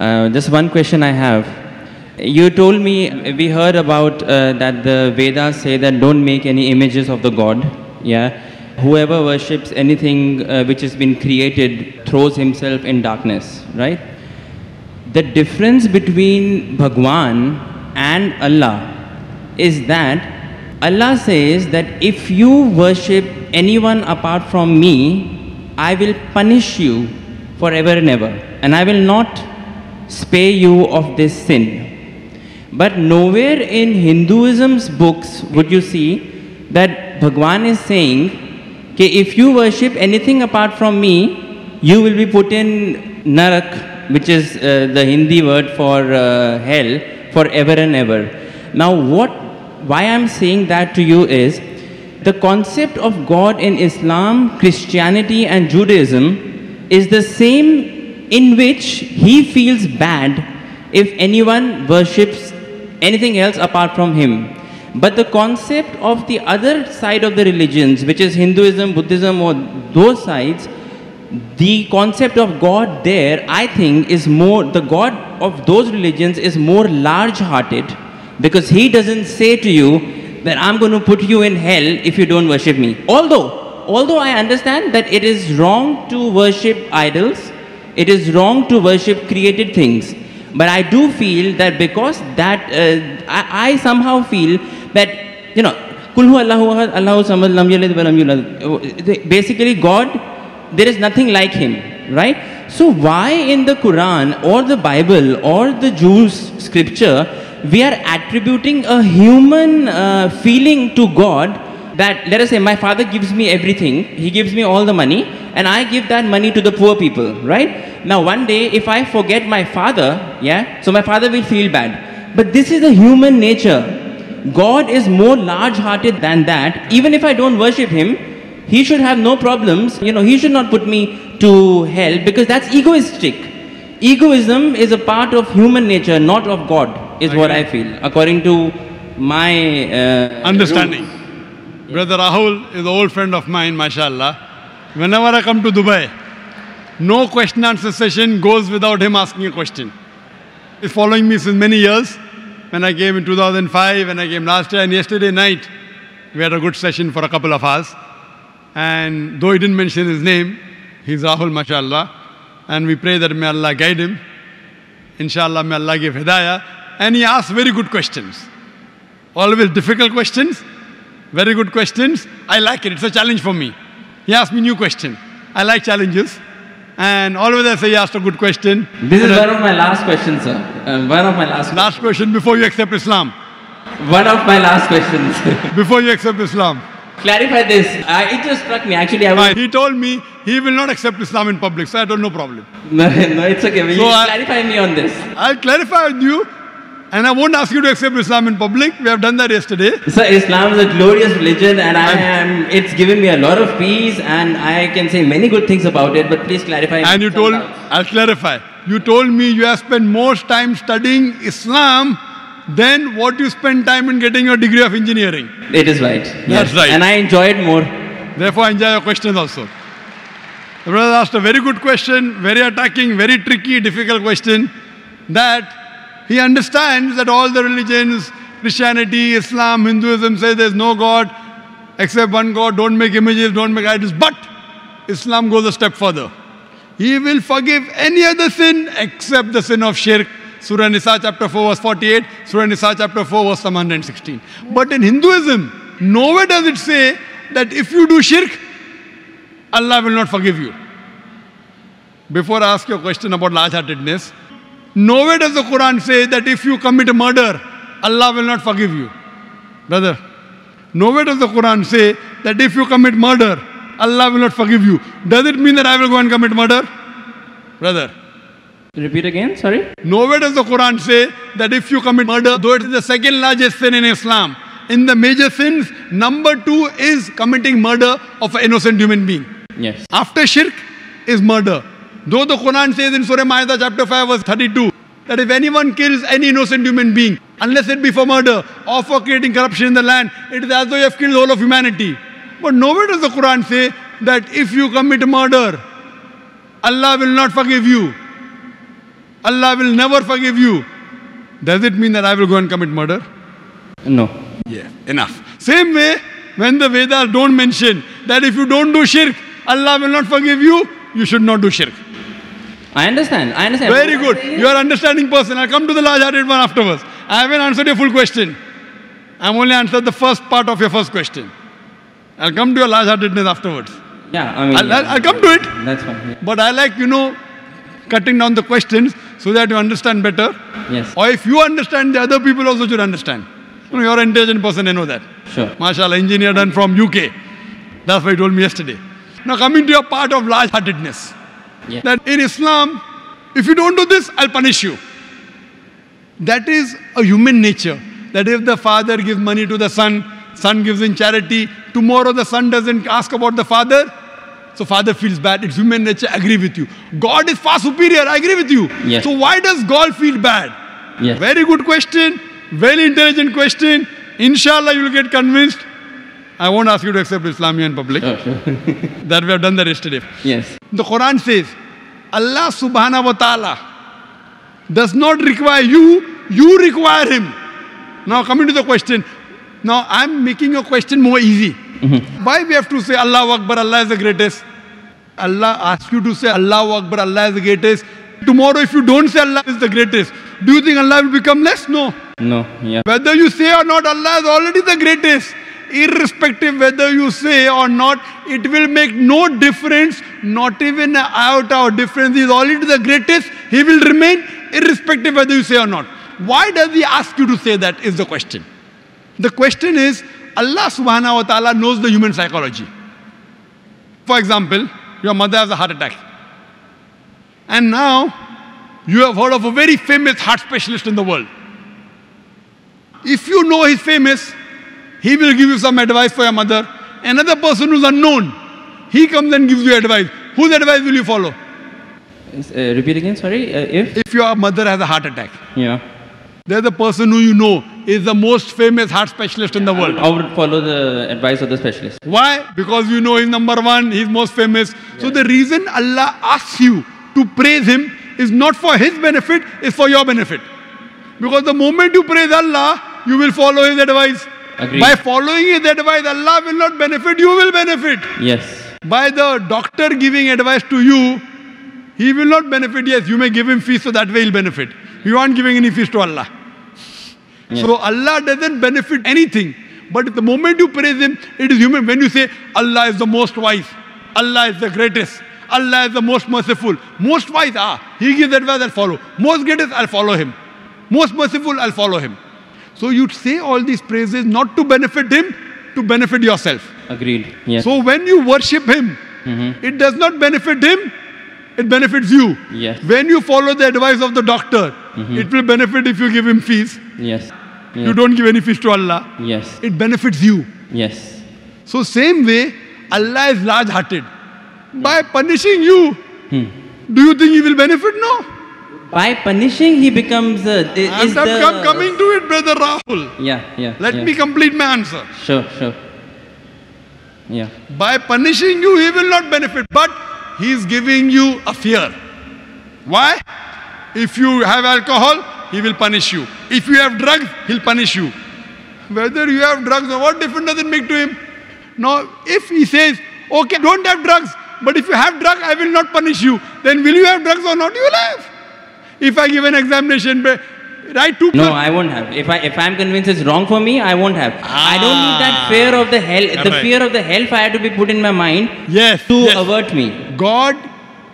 Just one question I have. You told me, we heard about that the Vedas say that don't make any images of the God. Yeah. Whoever worships anything which has been created throws himself in darkness, right? The difference between Bhagwan and Allah is that Allah says that if you worship anyone apart from me, I will punish you forever and ever, and I will not spare you of this sin. But nowhere in Hinduism's books would you see that Bhagwan is saying, okay, if you worship anything apart from me, you will be put in Narak, which is the Hindi word for hell, forever and ever. Now, why I'm saying that to you is, the concept of God in Islam, Christianity and Judaism is the same, in which he feels bad if anyone worships anything else apart from him. But the concept of the other side of the religions, which is Hinduism, Buddhism or those sides, the concept of God there, I think, is more, the God of those religions is more large-hearted, because he doesn't say to you that I'm going to put you in hell if you don't worship me. Although I understand that it is wrong to worship idols, it is wrong to worship created things. But I do feel that because that, I somehow feel that, you know, Kulhu Allahu samad lam yalid wa lam yulad. Basically, God, there is nothing like him, right? So why in the Quran or the Bible or the Jews' scripture, we are attributing a human feeling to God, that, let us say, my father gives me everything, he gives me all the money, and I give that money to the poor people, right? Now, one day, if I forget my father, yeah, so my father will feel bad. But this is the human nature. God is more large-hearted than that. Even if I don't worship him, he should have no problems. You know, he should not put me to hell, because that's egoistic. Egoism is a part of human nature, not of God, is what I feel, according to my understanding. Rule. Brother Rahul is an old friend of mine, mashallah. Whenever I come to Dubai, no question answer session goes without him asking a question. He's following me since many years. When I came in 2005, when I came last year, and yesterday night, we had a good session for a couple of hours. And though he didn't mention his name, he's Rahul, mashallah. And we pray that may Allah guide him. Inshallah, may Allah give hidayah. And he asks very good questions. Always difficult questions, very good questions. I like it. It's a challenge for me. He asked me new question. I like challenges, and always I say he asked a good question. This is one of my last questions, sir. One of my last question before you accept Islam. One of my last questions. Before you accept Islam. Clarify this. It just struck me. Actually, he told me he will not accept Islam in public, so I don't know problem. No, it's okay. Will you clarify me on this? I'll clarify with you. And I won't ask you to accept Islam in public. We have done that yesterday. Sir, Islam is a glorious religion, and it's given me a lot of peace, and I can say many good things about it, but please clarify. And you told, I'll clarify. You told me you have spent more time studying Islam than what you spend time in getting your degree of engineering. It is right. Yes. That's right. And I enjoy it more. Therefore, I enjoy your questions also. The brother asked a very good question, very attacking, very tricky, difficult question, that he understands that all the religions, Christianity, Islam, Hinduism, say there's no God except one God, don't make images, don't make idols. But Islam goes a step further. He will forgive any other sin except the sin of shirk. Surah Nisa chapter 4 verse 48, Surah Nisa chapter 4 verse 116. But in Hinduism, nowhere does it say that if you do shirk, Allah will not forgive you. Before I ask you a question about large-heartedness, nowhere does the Quran say that if you commit a murder, Allah will not forgive you. Brother, nowhere does the Quran say that if you commit murder, Allah will not forgive you. Does it mean that I will go and commit murder? Brother. Repeat again, sorry. Nowhere does the Quran say that if you commit murder, though it is the second largest sin in Islam, in the major sins, number 2 is committing murder of an innocent human being. Yes. After shirk is murder. Though the Quran says in Surah Maidah chapter 5 verse 32 that if anyone kills any innocent human being, unless it be for murder or for creating corruption in the land, it is as though you have killed the whole of humanity. But nowhere does the Quran say that if you commit murder, Allah will not forgive you. Allah will never forgive you. Does it mean that I will go and commit murder? No. Yeah, enough. Same way, when the Vedas don't mention that if you don't do shirk, Allah will not forgive you, you should not do shirk. I understand. I understand. Very good. You are an understanding person. I'll come to the large-hearted one afterwards. I haven't answered your full question. I've only answered the first part of your first question. I'll come to your large-heartedness afterwards. Yeah, I mean... I'll come to it. That's fine. Yeah. But I like, you know, cutting down the questions so that you understand better. Yes. Or if you understand, the other people also should understand. You know, you're an intelligent person, I know that. Sure. Mashallah, engineer done from UK. That's what he told me yesterday. Now coming to your part of large-heartedness. Yeah. That in Islam, if you don't do this, I'll punish you. That is a human nature. That if the father gives money to the son, son gives in charity, tomorrow the son doesn't ask about the father, so father feels bad. It's human nature. I agree with you. God is far superior. I agree with you. Yes. So why does God feel bad? Yes. Very good question. Very intelligent question. Inshallah, you will get convinced. I won't ask you to accept Islam here in public. Oh, sure. That we have done that yesterday. Yes. The Quran says, Allah subhanahu wa ta'ala does not require you. You require Him. Now coming to the question. Now I'm making your question more easy. Mm-hmm. Why we have to say Allahu Akbar, Allah is the greatest? Allah asks you to say Allahu Akbar, Allah is the greatest. Tomorrow if you don't say Allah is the greatest, do you think Allah will become less? No. No. Yeah. Whether you say or not, Allah is already the greatest. Irrespective whether you say or not, it will make no difference, not even an iota difference. He is already the greatest. He will remain irrespective whether you say or not. Why does He ask you to say that is the question. The question is, Allah subhanahu wa ta'ala knows the human psychology. For example, your mother has a heart attack. And now, you have heard of a very famous heart specialist in the world. If you know he's famous, he will give you some advice for your mother. Another person who's unknown, he comes and gives you advice. Whose advice will you follow? Repeat again, sorry. If your mother has a heart attack. Yeah. There's a person who you know is the most famous heart specialist in the world. I would follow the advice of the specialist. Why? Because you know he's number one, he's most famous. Yeah. So the reason Allah asks you to praise Him is not for His benefit, it's for your benefit. Because the moment you praise Allah, you will follow His advice. Agreed. By following His advice, Allah will not benefit, you will benefit. Yes. By the doctor giving advice to you, he will not benefit. Yes, you may give him fees, so that way he'll benefit. You aren't giving any fees to Allah. Yes. So Allah doesn't benefit anything. But the moment you praise Him, it is human. When you say, Allah is the most wise, Allah is the greatest, Allah is the most merciful. Most wise, He gives advice, I'll follow. Most greatest, I'll follow Him. Most merciful, I'll follow Him. So you'd say all these praises not to benefit Him, to benefit yourself. Agreed. Yes. So when you worship Him, it does not benefit Him. It benefits you. Yes. When you follow the advice of the doctor, it will benefit if you give him fees. Yes. Yes. You don't give any fees to Allah. Yes. It benefits you. Yes. So same way, Allah is large-hearted. Yes. By punishing you, do you think He will benefit? No. By punishing, He becomes... I'm coming to it, brother Rahul. Yeah, yeah. Let me complete my answer. Sure, sure. Yeah. By punishing you, He will not benefit. But He is giving you a fear. Why? If you have alcohol, He will punish you. If you have drugs, He'll punish you. Whether you have drugs or what difference does it make to Him? Now, if He says, okay, don't have drugs, but if you have drugs, I will not punish you, then will you have drugs or not? You will have. If I give an examination, right? No, I won't have. If I'm convinced it's wrong for me, I won't have. I don't need that fear of the hell. The fear of the hellfire to be put in my mind to avert me. God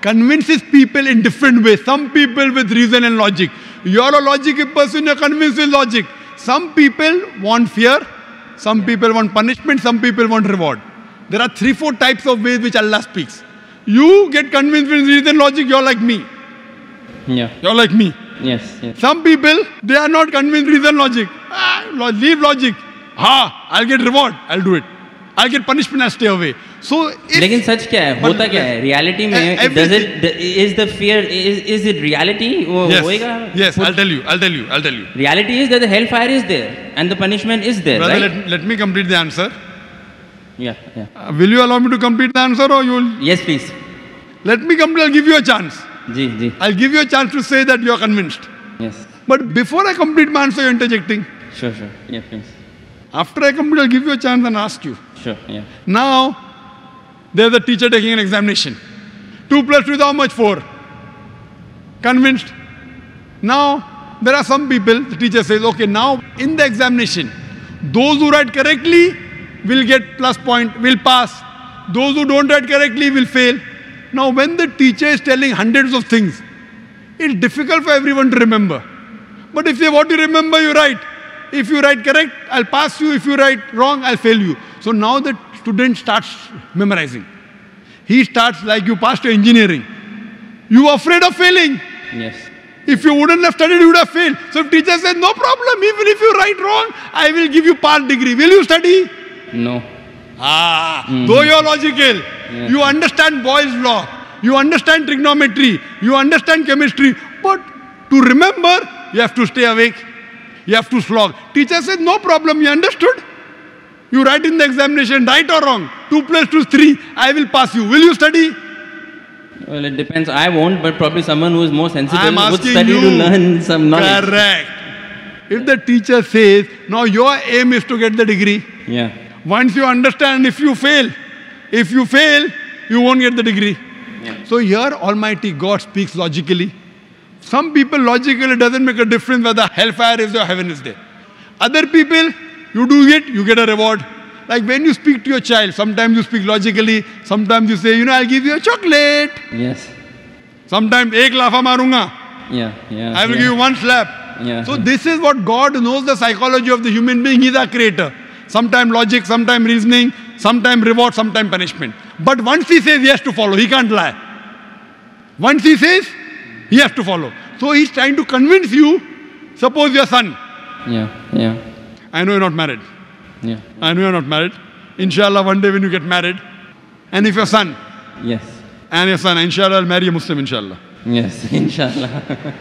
convinces people in different ways. Some people with reason and logic. You're a logical person, you're convinced with logic. Some people want fear. Some people want punishment. Some people want reward. There are 3-4 types of ways which Allah speaks. You get convinced with reason and logic, you're like me. Yeah. You're like me. Yes, yes. Some people, they are not convinced reason logic. Leave logic. I'll get reward. I'll do it. I'll get punishment. I'll stay away. So, but reality mein, is it reality? Yes. Yes. I'll tell you. Reality is that the hellfire is there and the punishment is there. Brother, right? let me complete the answer. Yeah. Yeah. Will you allow me to complete the answer or you'll? Yes, please. Let me complete. I'll give you a chance. I'll give you a chance to say that you're convinced. Yes. But before I complete my answer, you're interjecting. Sure, sure. Yeah, please. After I complete, I'll give you a chance and ask you. Sure, yeah. Now, there's a teacher taking an examination. 2 plus 2 is how much? 4. Convinced. Now, there are some people, the teacher says, okay, now in the examination, those who write correctly will get plus point, will pass. Those who don't write correctly will fail. Now, when the teacher is telling hundreds of things, it's difficult for everyone to remember. But if you want to remember, you write. If you write correct, I'll pass you. If you write wrong, I'll fail you. So now the student starts memorizing. He starts like you passed your engineering. You are afraid of failing. Yes. If you wouldn't have studied, you would have failed. So if teacher says, no problem, even if you write wrong, I will give you part degree. Will you study? No. Though you are logical, you understand Boyle's law, you understand trigonometry, you understand chemistry, but to remember, you have to stay awake. You have to slog. Teacher says, no problem, you understood. You write in the examination, right or wrong. 2 plus 2 is 3. I will pass you. Will you study? Well, it depends. I won't, but probably someone who is more sensible would study to learn some knowledge. Correct. If the teacher says, now your aim is to get the degree. Yeah. Once you understand, if you fail, you won't get the degree. Yeah. So here, Almighty God speaks logically. Some people logically doesn't make a difference whether hellfire is there or heaven is there. Other people, you do it, you get a reward. Like when you speak to your child, sometimes you speak logically, sometimes you say, you know, I'll give you a chocolate. Yes. Sometimes, ek lafa marunga. Yeah, yeah. I will give you one slap. Yeah. So this is what God knows, the psychology of the human being. He's our creator. Sometimes logic, sometimes reasoning, sometimes reward, sometimes punishment. But once he says he has to follow, he can't lie. Once he says, he has to follow. So he's trying to convince you, suppose your son. Yeah, yeah. I know you're not married. Yeah. I know you're not married. Inshallah, one day when you get married, and if your son. Yes. And your son, inshallah, I'll marry a Muslim, inshallah. Yes, inshallah.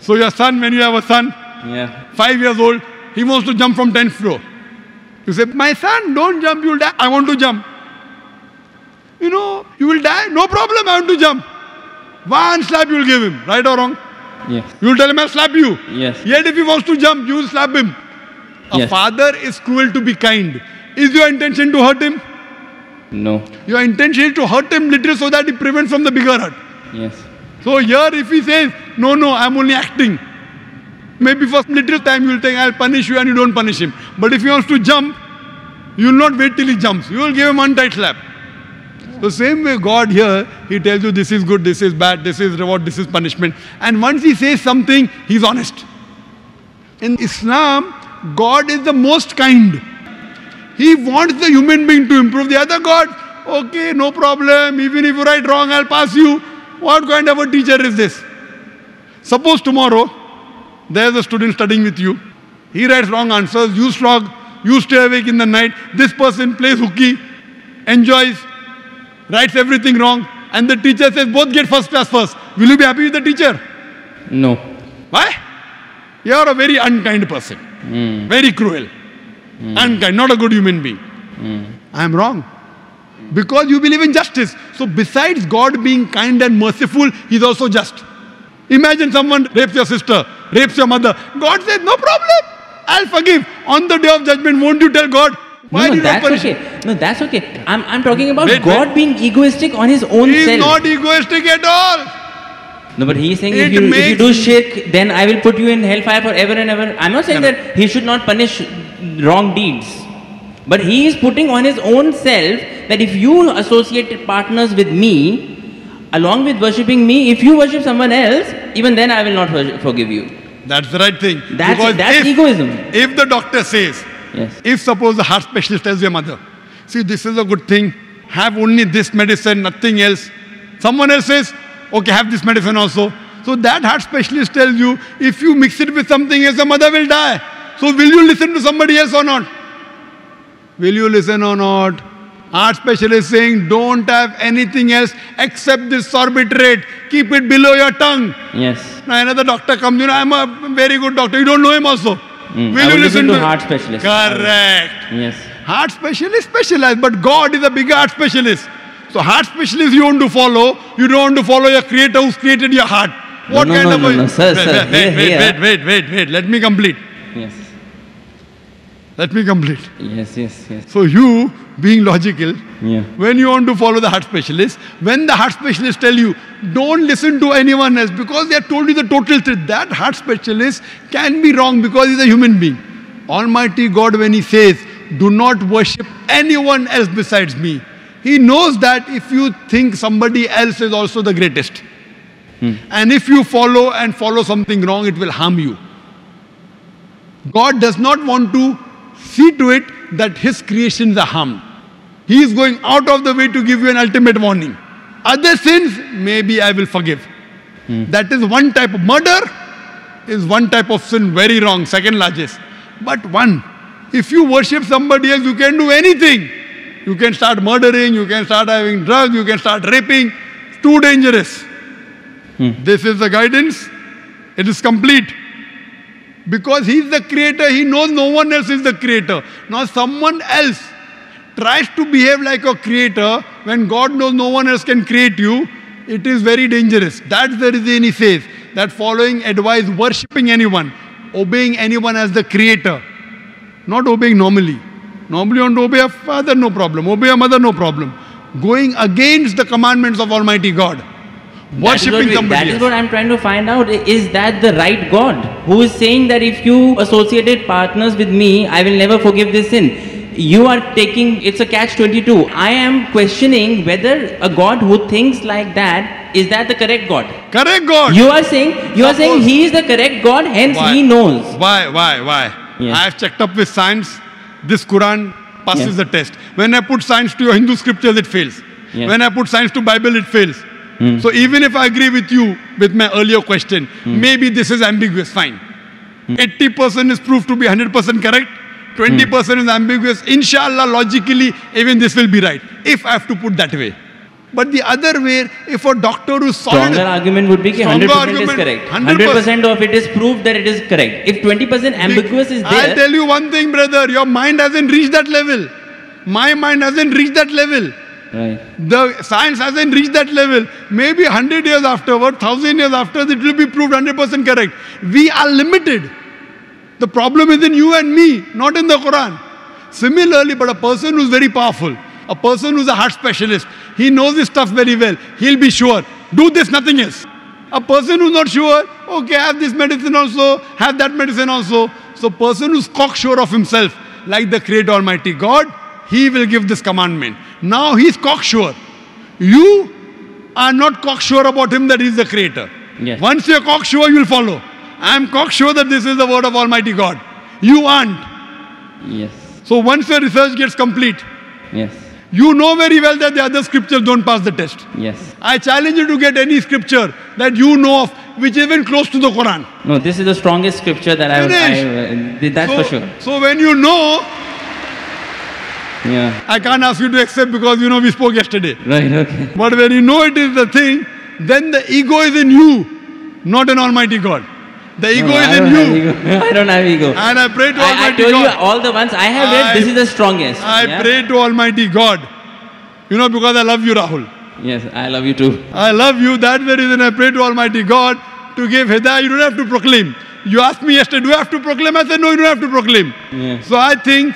So your son, when you have a son, 5 years old, he wants to jump from 10th floor. You say, my son, don't jump, you'll die. I want to jump. You know, you will die. No problem, I want to jump. One slap you'll give him, right or wrong? Yes. You'll tell him, I'll slap you. Yes. Yet if he wants to jump, you'll slap him. A father is cruel to be kind. Is your intention to hurt him? No. Your intention is to hurt him little so that he prevents from the bigger hurt. Yes. So here if he says, no, no, I'm only acting. Maybe for little time you will think, I'll punish you, and you don't punish him. But if he wants to jump, you will not wait till he jumps. You will give him one tight slap. So same way God here, he tells you this is good, this is bad, this is reward, this is punishment. And once he says something, he's honest. In Islam, God is the most kind. He wants the human being to improve. The other God, okay, no problem. Even if you write wrong, I'll pass you. What kind of a teacher is this? Suppose tomorrow, there's a student studying with you. He writes wrong answers. You slog. You stay awake in the night. This person plays hooky, enjoys, writes everything wrong. And the teacher says, both get first class first. Will you be happy with the teacher? No. Why? You are a very unkind person. Very cruel. Unkind. Not a good human being. I am wrong. Because you believe in justice. So besides God being kind and merciful, he's also just. Imagine someone rapes your sister, rapes your mother. God says, no problem, I'll forgive. On the day of judgment, won't you tell God, why did I punish you? No, that's okay. I'm talking about God being egoistic on his own self. He's not egoistic at all. No, but he's saying if you do shirk, then I will put you in hellfire forever and ever. I'm not saying that he should not punish wrong deeds. But he is putting on his own self that if you associate partners with me, along with worshipping me, if you worship someone else, even then I will not forgive you. That's the right thing. That's egoism. If the doctor says, if suppose the heart specialist tells your mother, see, this is a good thing, have only this medicine, nothing else. Someone else says, okay, have this medicine also. So that heart specialist tells you, if you mix it with something else, the mother will die. So will you listen to somebody else or not? Will you listen or not? Heart specialist saying, don't have anything else except this sorbitrate. Keep it below your tongue. Yes. Now another doctor comes, you know, I'm a very good doctor. You don't know him also. Will you listen to heart specialist. Correct. Yes. Heart specialist specialized, but God is a big heart specialist. So heart specialist you want to follow, you don't want to follow your creator who's created your heart. What no, no, kind no, of no, a... No, sir, wait, sir, wait, let me complete. Yes. Let me complete. Yes, yes, yes. So you, being logical, yeah. When you want to follow the heart specialist, when the heart specialist tell you, don't listen to anyone else because they have told you the total truth. That heart specialist can be wrong because he's a human being. Almighty God, when he says, do not worship anyone else besides me, he knows that if you think somebody else is also the greatest. Hmm. And if you follow and follow something wrong, it will harm you. God does not want to see to it that his creations are harmed. He is going out of the way to give you an ultimate warning. Other sins, maybe I will forgive. Hmm. That is one type of murder, is one type of sin, very wrong, second largest. But one, if you worship somebody else, you can do anything. You can start murdering, you can start having drugs, you can start raping. It's too dangerous. Hmm. This is the guidance. It is complete. Because he is the creator, he knows no one else is the creator. Now someone else tries to behave like a creator when God knows no one else can create you, it is very dangerous. That's the reason he says that following advice, worshipping anyone, obeying anyone as the creator, not obeying normally. Normally you want to obey a father, no problem. Obey a mother, no problem. Going against the commandments of Almighty God. Worshipping somebody. That is what I am trying to find out. Is that the right God who is saying that if you associated partners with me, I will never forgive this sin? You are taking, it's a catch-22. I am questioning whether a God who thinks like that, is that the correct God? Correct God. You are saying he is the correct God, hence he knows. Why? Yes. I have checked up with science. This Quran passes the test. When I put science to your Hindu scriptures, it fails. Yes. When I put science to Bible, it fails. Mm. So even if I agree with you, with my earlier question, maybe this is ambiguous, fine. 80% is proved to be 100% correct, 20% is ambiguous. Inshallah, logically, even this will be right, if I have to put that way. But the other way, if a doctor who solid... Stronger argument would be that 100% is correct. 100% of it is proved that it is correct. If 20% ambiguous is there... I'll tell you one thing, brother, your mind hasn't reached that level. My mind hasn't reached that level. Right. The science hasn't reached that level. Maybe 100 years afterward, 1000 years afterwards, it will be proved 100% correct. We are limited. The problem is in you and me, not in the Quran. Similarly, but a person who's very powerful, a person who's a heart specialist, he knows his stuff very well. He'll be sure. Do this, nothing else. A person who's not sure, okay, have this medicine also, have that medicine also. So a person who's cocksure of himself, like the great Almighty God, he will give this commandment. Now he is cocksure. You are not cocksure about him that he is the creator. Yes. Once you are cocksure, you will follow. I am cocksure that this is the word of Almighty God. You aren't. Yes. So once your research gets complete, yes, you know very well that the other scriptures don't pass the test. Yes. I challenge you to get any scripture that you know of which is even close to the Quran. No, this is the strongest scripture that that's for sure. So when you know... Yeah. I can't ask you to accept because you know we spoke yesterday. Right, okay. But when you know it is the thing, then the ego is in you, not in Almighty God. The ego is in you. I don't have ego. And I pray to Almighty God. I told you all the ones I have read, this is the strongest. I pray to Almighty God. You know, because I love you, Rahul. Yes, I love you too. I love you. That's the reason I pray to Almighty God to give hidayah. You don't have to proclaim. You asked me yesterday, do I have to proclaim? I said, no, you don't have to proclaim. Yeah. So I think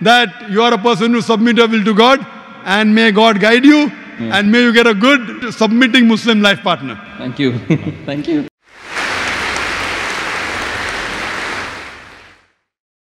that you are a person who submitted will to God, and may God guide you, and may you get a good submitting Muslim life partner. Thank you. Thank you.